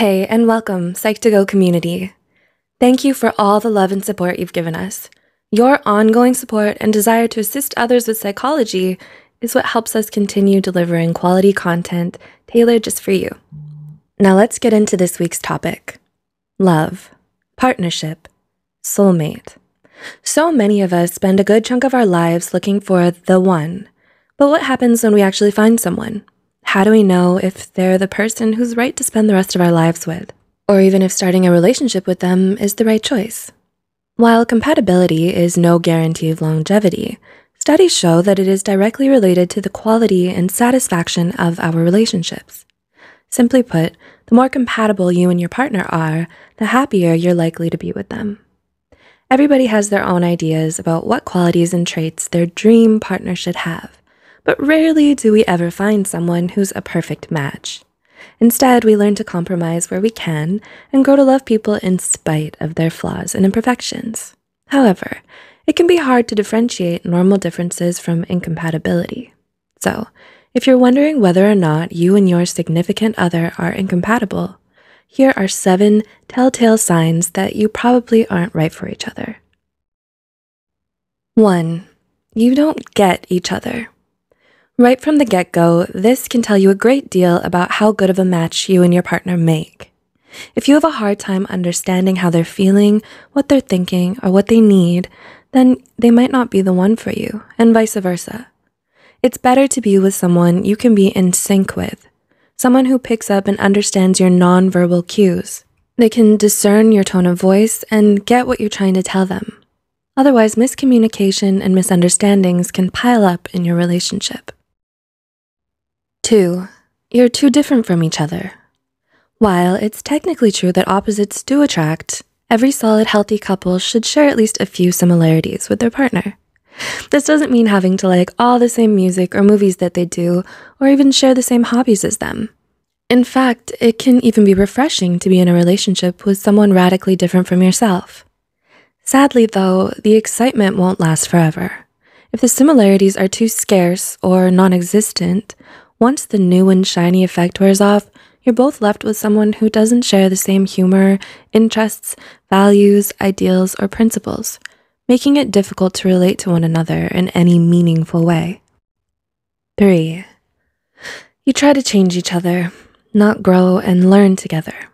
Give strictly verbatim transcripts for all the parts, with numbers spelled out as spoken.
Hey, and welcome, Psych to Go community. Thank you for all the love and support you've given us. Your ongoing support and desire to assist others with psychology is what helps us continue delivering quality content tailored just for you. Now let's get into this week's topic: love, partnership, soulmate. So many of us spend a good chunk of our lives looking for the one, but what happens when we actually find someone? How do we know if they're the person who's right to spend the rest of our lives with? Or even if starting a relationship with them is the right choice? While compatibility is no guarantee of longevity, studies show that it is directly related to the quality and satisfaction of our relationships. Simply put, the more compatible you and your partner are, the happier you're likely to be with them. Everybody has their own ideas about what qualities and traits their dream partner should have. But rarely do we ever find someone who's a perfect match. Instead, we learn to compromise where we can and grow to love people in spite of their flaws and imperfections. However, it can be hard to differentiate normal differences from incompatibility. So, if you're wondering whether or not you and your significant other are incompatible, here are seven telltale signs that you probably aren't right for each other. One, you don't get each other. Right from the get-go, this can tell you a great deal about how good of a match you and your partner make. If you have a hard time understanding how they're feeling, what they're thinking, or what they need, then they might not be the one for you, and vice versa. It's better to be with someone you can be in sync with, someone who picks up and understands your nonverbal cues. They can discern your tone of voice and get what you're trying to tell them. Otherwise, miscommunication and misunderstandings can pile up in your relationship. Two, you're too different from each other. While it's technically true that opposites do attract, every solid, healthy couple should share at least a few similarities with their partner. This doesn't mean having to like all the same music or movies that they do, or even share the same hobbies as them. In fact, it can even be refreshing to be in a relationship with someone radically different from yourself. Sadly, though, the excitement won't last forever. If the similarities are too scarce or non-existent, once the new and shiny effect wears off, you're both left with someone who doesn't share the same humor, interests, values, ideals, or principles, making it difficult to relate to one another in any meaningful way. Three, you try to change each other, not grow and learn together.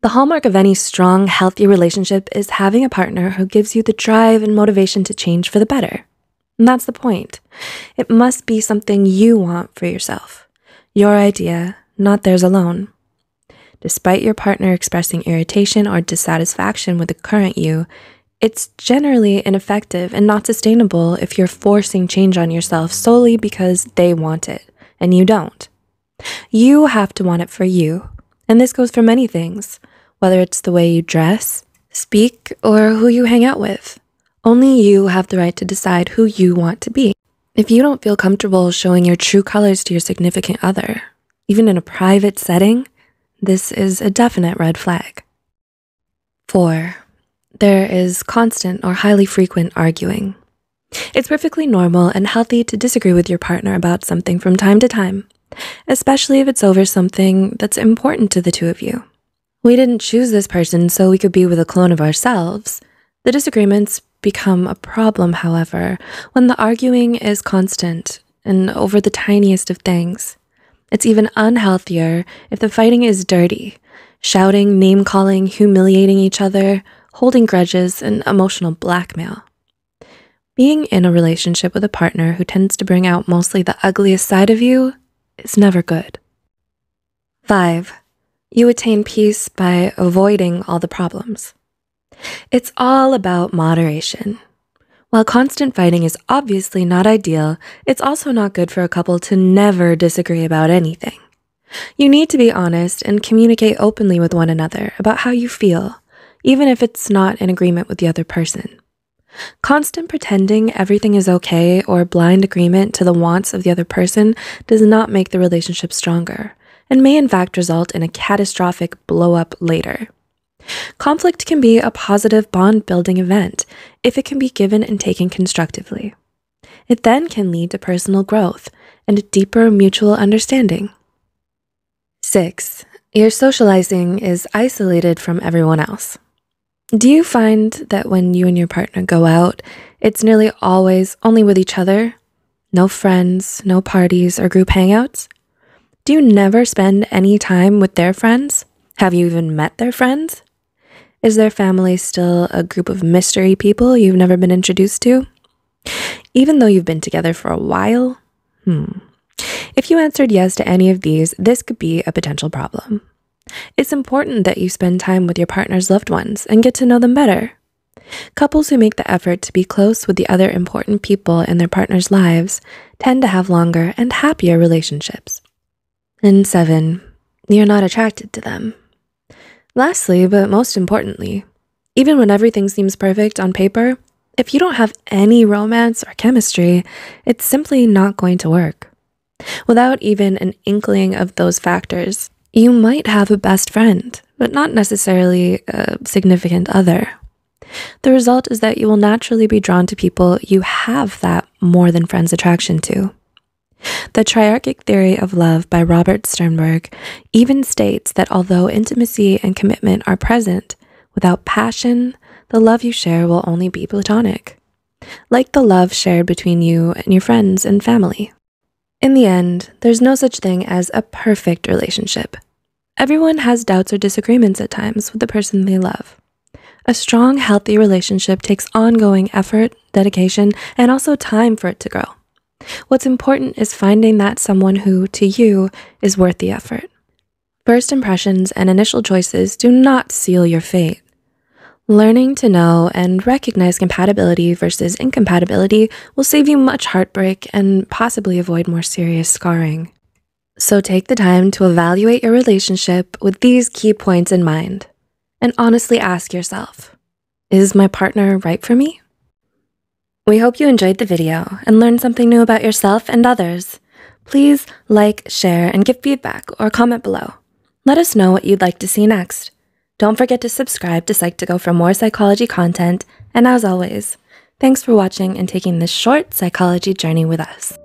The hallmark of any strong, healthy relationship is having a partner who gives you the drive and motivation to change for the better. And that's the point. It must be something you want for yourself. Your idea, not theirs alone. Despite your partner expressing irritation or dissatisfaction with the current you, it's generally ineffective and not sustainable if you're forcing change on yourself solely because they want it and you don't. You have to want it for you. And this goes for many things, whether it's the way you dress, speak, or who you hang out with. Only you have the right to decide who you want to be. If you don't feel comfortable showing your true colors to your significant other, even in a private setting, this is a definite red flag. Four, there is constant or highly frequent arguing. It's perfectly normal and healthy to disagree with your partner about something from time to time, especially if it's over something that's important to the two of you. We didn't choose this person so we could be with a clone of ourselves. The disagreements become a problem, however, when the arguing is constant and over the tiniest of things. It's even unhealthier if the fighting is dirty, shouting, name-calling, humiliating each other, holding grudges, and emotional blackmail. Being in a relationship with a partner who tends to bring out mostly the ugliest side of you is never good. Five, you attain peace by avoiding all the problems. It's all about moderation. While constant fighting is obviously not ideal, it's also not good for a couple to never disagree about anything. You need to be honest and communicate openly with one another about how you feel, even if it's not in agreement with the other person. Constant pretending everything is okay or blind agreement to the wants of the other person does not make the relationship stronger and may in fact result in a catastrophic blow-up later. Conflict can be a positive bond-building event if it can be given and taken constructively. It then can lead to personal growth and a deeper mutual understanding. Six, Your socializing is isolated from everyone else. Do you find that when you and your partner go out, it's nearly always only with each other? No friends, no parties, or group hangouts? Do you never spend any time with their friends? Have you even met their friends? Is their family still a group of mystery people you've never been introduced to? Even though you've been together for a while? Hmm. If you answered yes to any of these, this could be a potential problem. It's important that you spend time with your partner's loved ones and get to know them better. Couples who make the effort to be close with the other important people in their partner's lives tend to have longer and happier relationships. And seven, you're not attracted to them. Lastly, but most importantly, even when everything seems perfect on paper, if you don't have any romance or chemistry, it's simply not going to work. Without even an inkling of those factors, you might have a best friend, but not necessarily a significant other. The result is that you will naturally be drawn to people you have that more than friends attraction to. The triarchic theory of love by Robert Sternberg even states that although intimacy and commitment are present, without passion, the love you share will only be platonic, like the love shared between you and your friends and family. In the end, there's no such thing as a perfect relationship. Everyone has doubts or disagreements at times with the person they love. A strong, healthy relationship takes ongoing effort, dedication, and also time for it to grow. What's important is finding that someone who, to you, is worth the effort. First impressions and initial choices do not seal your fate. Learning to know and recognize compatibility versus incompatibility will save you much heartbreak and possibly avoid more serious scarring. So take the time to evaluate your relationship with these key points in mind, and honestly ask yourself, is my partner right for me? We hope you enjoyed the video and learned something new about yourself and others. Please like, share, and give feedback or comment below. Let us know what you'd like to see next. Don't forget to subscribe to Psych to Go for more psychology content. And as always, thanks for watching and taking this short psychology journey with us.